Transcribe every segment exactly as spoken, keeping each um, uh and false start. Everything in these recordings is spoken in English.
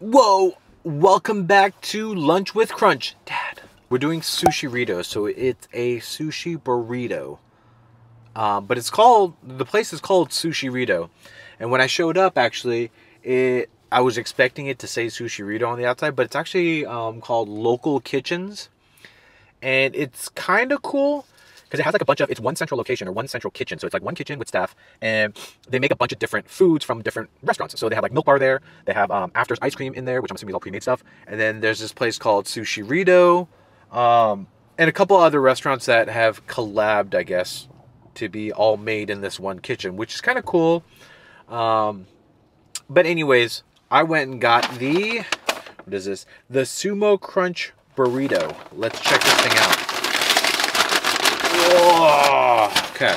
Whoa! Welcome back to Lunch with Crunch. Dad, we're doing Sushirrito, so it's a sushi burrito. Uh, but it's called, the place is called Sushirrito. And when I showed up, actually, it, I was expecting it to say Sushirrito on the outside, but it's actually um, called Local Kitchens. And it's kind of cool, because it has like a bunch of, it's one central location or one central kitchen. So it's like one kitchen with staff, and they make a bunch of different foods from different restaurants. So they have like Milk Bar there. They have um, Afters ice cream in there, which I'm assuming is all pre-made stuff. And then there's this place called Sushirrito, um, and a couple other restaurants that have collabed, I guess, to be all made in this one kitchen, which is kind of cool. Um, but anyways, I went and got the, what is this? The Sumo Crunch Burrito. Let's check this thing out. Whoa. Okay.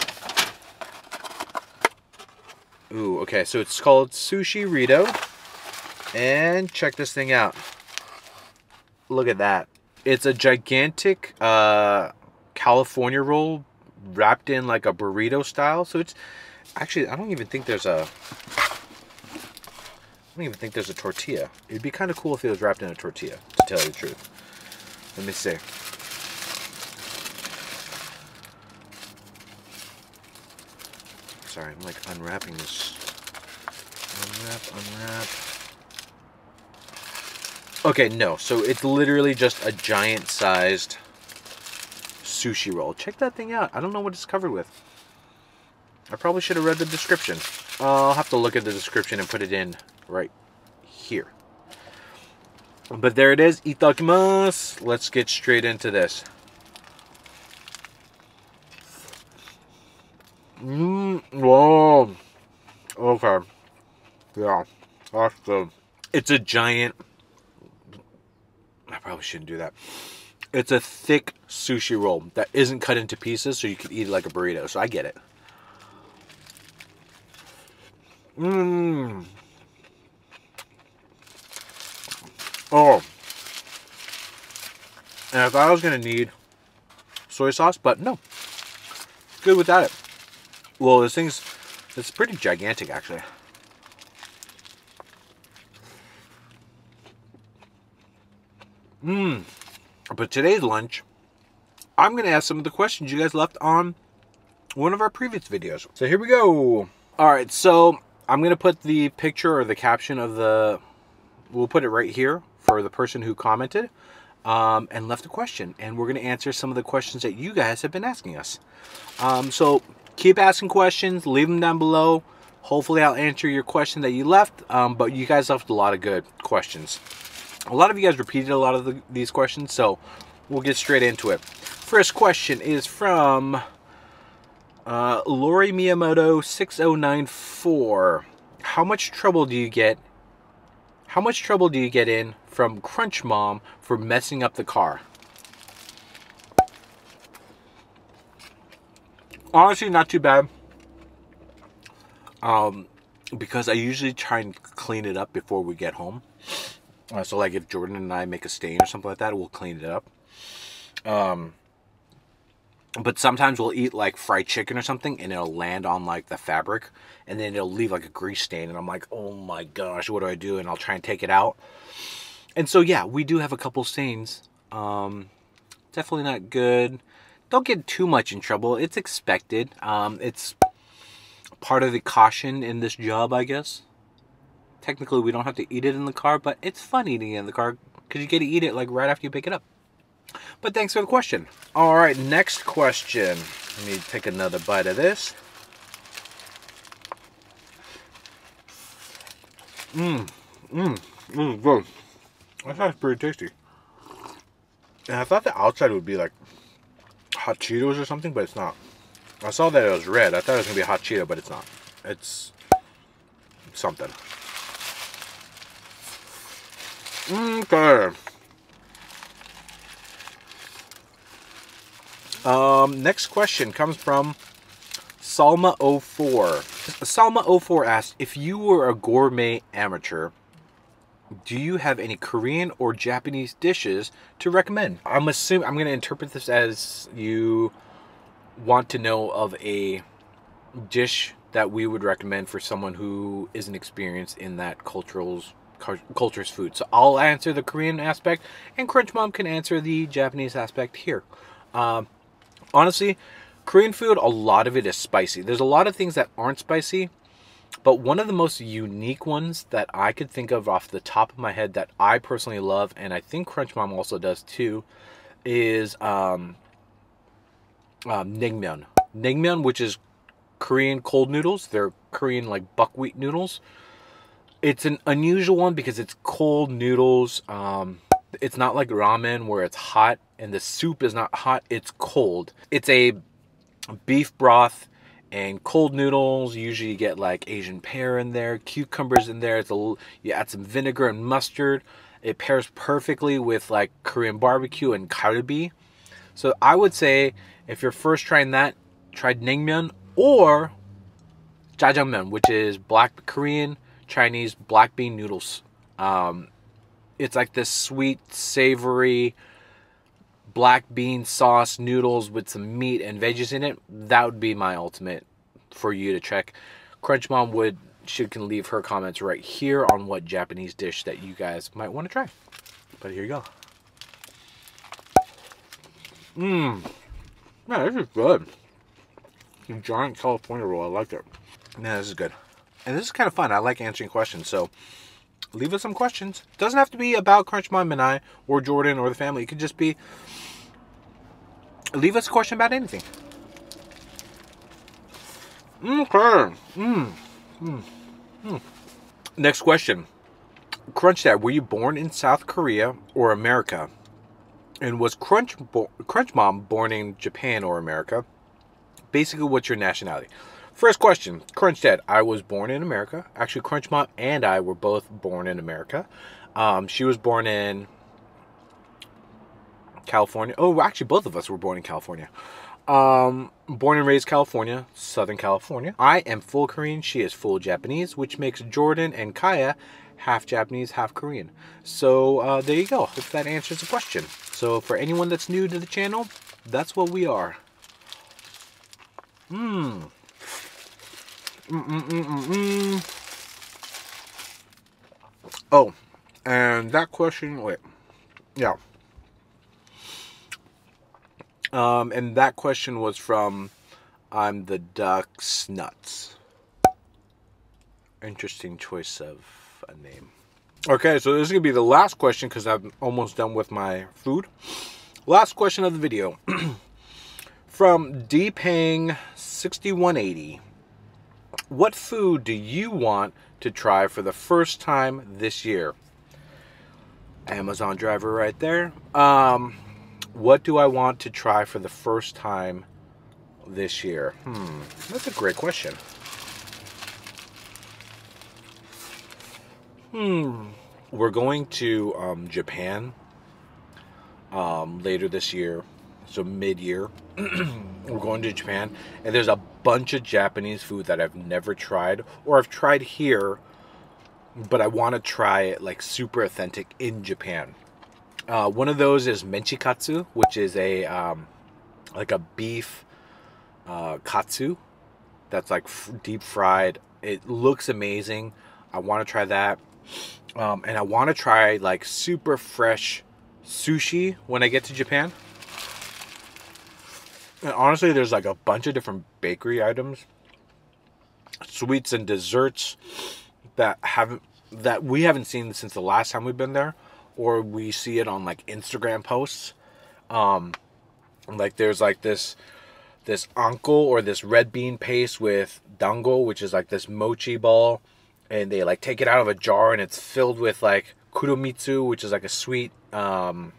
Ooh, okay, so it's called Sushirrito. And check this thing out. Look at that. It's a gigantic uh, California roll wrapped in like a burrito style. So it's, actually, I don't even think there's a, I don't even think there's a tortilla. It'd be kind of cool if it was wrapped in a tortilla, to tell you the truth. Let me see. Sorry, I'm like unwrapping this. Unwrap, unwrap. Okay, no. So it's literally just a giant-sized sushi roll. Check that thing out. I don't know what it's covered with. I probably should have read the description. I'll have to look at the description and put it in right here. But there it is. Itadakimasu. Let's get straight into this. Mmm, whoa, okay, yeah, that's good. It's a giant, I probably shouldn't do that. It's a thick sushi roll that isn't cut into pieces, so you could eat it like a burrito, so I get it. Mmm. Oh. And I thought I was going to need soy sauce, but no. Good without it. Well, this thing's, it's pretty gigantic, actually. Mmm. But today's lunch, I'm going to ask some of the questions you guys left on one of our previous videos. So here we go. All right, so I'm going to put the picture or the caption of the, we'll put it right here for the person who commented um, and left a question. And we're going to answer some of the questions that you guys have been asking us. Um, so... Keep asking questions, leave them down below. Hopefully I'll answer your question that you left, um, but you guys left a lot of good questions. A lot of you guys repeated a lot of the, these questions, so we'll get straight into it. First question is from uh, Lori Miyamoto six oh nine four. How much trouble do you get? How much trouble do you get in from Crunch Mom for messing up the car? Honestly, not too bad, um, because I usually try and clean it up before we get home. Uh, so, like, if Jordan and I make a stain or something like that, we'll clean it up. Um, but sometimes we'll eat, like, fried chicken or something, and it'll land on, like, the fabric, and then it'll leave, like, a grease stain, and I'm like, oh, my gosh, what do I do? And I'll try and take it out. And so, yeah, we do have a couple stains. Um, definitely not good. Don't get too much in trouble. It's expected. Um, it's part of the caution in this job, I guess. Technically, we don't have to eat it in the car, but it's fun eating it in the car because you get to eat it like right after you pick it up. But thanks for the question. All right, next question. Let me take another bite of this. Mmm, mmm, mmm, good. That sounds pretty tasty. And I thought the outside would be like hot Cheetos or something, but it's not. I saw that it was red. I thought it was gonna be a hot Cheeto, but it's not. It's something. Okay. Um, next question comes from Salma oh four. Salma oh four asked, if you were a gourmet amateur, do you have any Korean or Japanese dishes to recommend? I'm assuming, I'm going to interpret this as you want to know of a dish that we would recommend for someone who isn't experienced in that cultural's culture's food. So I'll answer the Korean aspect, and Crunch Mom can answer the Japanese aspect here. Um, honestly, Korean food, a lot of it is spicy. There's a lot of things that aren't spicy, but one of the most unique ones that I could think of off the top of my head that I personally love, and I think Crunch Mom also does too, is um, um, naengmyeon. Naengmyeon, which is Korean cold noodles. They're Korean like buckwheat noodles. It's an unusual one because it's cold noodles. Um, it's not like ramen where it's hot and the soup is not hot. It's cold. It's a beef broth and cold noodles. You usually get like Asian pear in there, cucumbers in there. It's a little, you add some vinegar and mustard. It pairs perfectly with like Korean barbecue and kalbi. So I would say if you're first trying that, try naengmyeon or jajangmyeon, which is black Korean Chinese black bean noodles. Um, it's like this sweet, savory black bean sauce noodles with some meat and veggies in it. That would be my ultimate for you to check. Crunch Mom would she can leave her comments right here on what Japanese dish that you guys might want to try. But here you go. Mmm. Man, this is good. The giant California roll. I like it. Man, this is good. And this is kind of fun. I like answering questions, so leave us some questions. It doesn't have to be about Crunch Mom and I, or Jordan, or the family. It could just be, leave us a question about anything. Okay. Mm. Mm. Mm. Next question. Crunch Dad, were you born in South Korea or America? And was Crunch, Crunch Mom born in Japan or America? Basically, what's your nationality? First question, Crunch Dad, I was born in America. Actually, Crunch Mom and I were both born in America. Um, she was born in California. Oh, actually, both of us were born in California. Um, born and raised California, Southern California. I am full Korean. She is full Japanese, which makes Jordan and Kaya half Japanese, half Korean. So uh, there you go. Hope that answers the question. So for anyone that's new to the channel, that's what we are. Mmm. Mm -mm -mm -mm -mm. Oh, and that question, wait, yeah. Um, and that question was from I'm the Duck's Nuts. Interesting choice of a name. Okay, so this is going to be the last question because I'm almost done with my food. Last question of the video. From Dpang sixty-one eighty. What food do you want to try for the first time this year? Amazon driver right there. Um, what do I want to try for the first time this year? Hmm, that's a great question. Hmm, we're going to um, Japan um, later this year, so mid-year. We're going to Japan, and there's a bunch of Japanese food that I've never tried, or I've tried here, but I want to try it like super authentic in Japan. Uh, one of those is menchikatsu, which is a um, like a beef uh, katsu that's like f deep fried. It looks amazing. I want to try that, um, and I want to try like super fresh sushi when I get to Japan. And honestly, there's like a bunch of different bakery items, sweets and desserts that haven't that we haven't seen since the last time we've been there, or we see it on like Instagram posts. Um, like there's like this this anko or this red bean paste with dango, which is like this mochi ball, and they like take it out of a jar and it's filled with like kuromitsu, which is like a sweet um,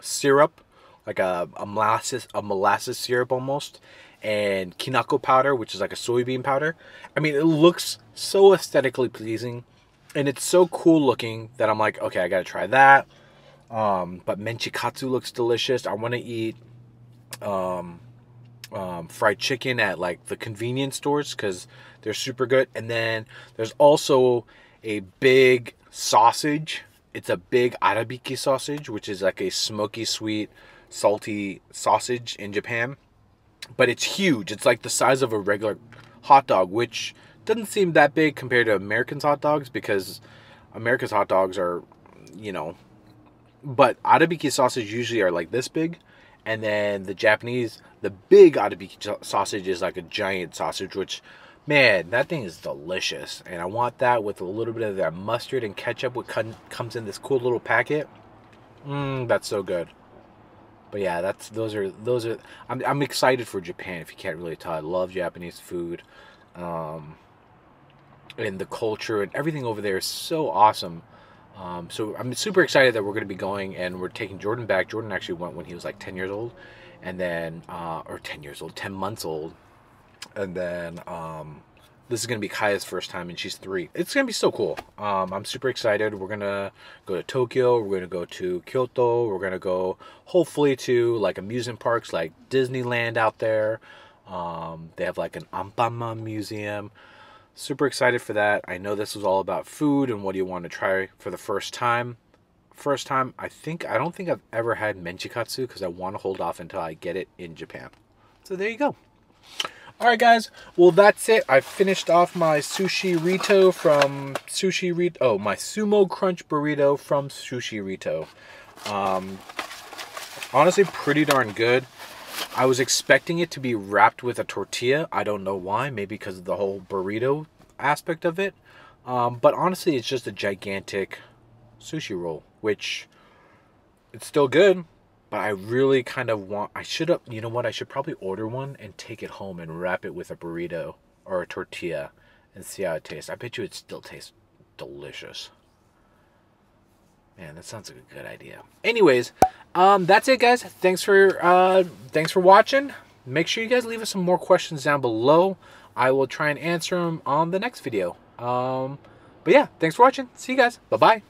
syrup. Like a, a molasses a molasses syrup almost, and kinako powder, which is like a soybean powder. I mean, it looks so aesthetically pleasing, and it's so cool looking that I'm like, okay, I gotta try that. Um, but menchikatsu looks delicious. I want to eat um, um, fried chicken at like the convenience stores because they're super good. And then there's also a big sausage. It's a big arabiki sausage, which is like a smoky sweet salty sausage in Japan, but it's huge. It's like the size of a regular hot dog, which doesn't seem that big compared to Americans' hot dogs because America's hot dogs are, you know, but Atabiki sausage usually are like this big. And then the Japanese, the big Atabiki sausage is like a giant sausage, which, man, that thing is delicious. And I want that with a little bit of that mustard and ketchup, which comes in this cool little packet. Mmm, that's so good. But yeah, that's those are those are. I'm I'm excited for Japan. If you can't really tell, I love Japanese food, um, and the culture and everything over there is so awesome. Um, so I'm super excited that we're going to be going, and we're taking Jordan back. Jordan actually went when he was like ten years old, and then uh, or ten years old, ten months old, and then um, this is going to be Kaya's first time, and she's three. It's going to be so cool. Um, I'm super excited. We're going to go to Tokyo. We're going to go to Kyoto. We're going to go hopefully to like amusement parks like Disneyland out there. Um, they have like an Anpanman museum. Super excited for that. I know this was all about food and what do you want to try for the first time. First time, I think, I don't think I've ever had menchikatsu because I want to hold off until I get it in Japan. So there you go. All right, guys. Well, that's it. I finished off my Sushirrito from Sushirrito. Oh, my Sumo Crunch Burrito from Sushirrito. Um, honestly, pretty darn good. I was expecting it to be wrapped with a tortilla. I don't know why. Maybe because of the whole burrito aspect of it. Um, but honestly, it's just a gigantic sushi roll, which it's still good. But I really kind of want... I should have... You know what? I should probably order one and take it home and wrap it with a burrito or a tortilla and see how it tastes. I bet you it still tastes delicious. Man, that sounds like a good idea. Anyways, um, that's it, guys. Thanks for uh, thanks for watching. Make sure you guys leave us some more questions down below. I will try and answer them on the next video. Um, but yeah, thanks for watching. See you guys. Bye-bye.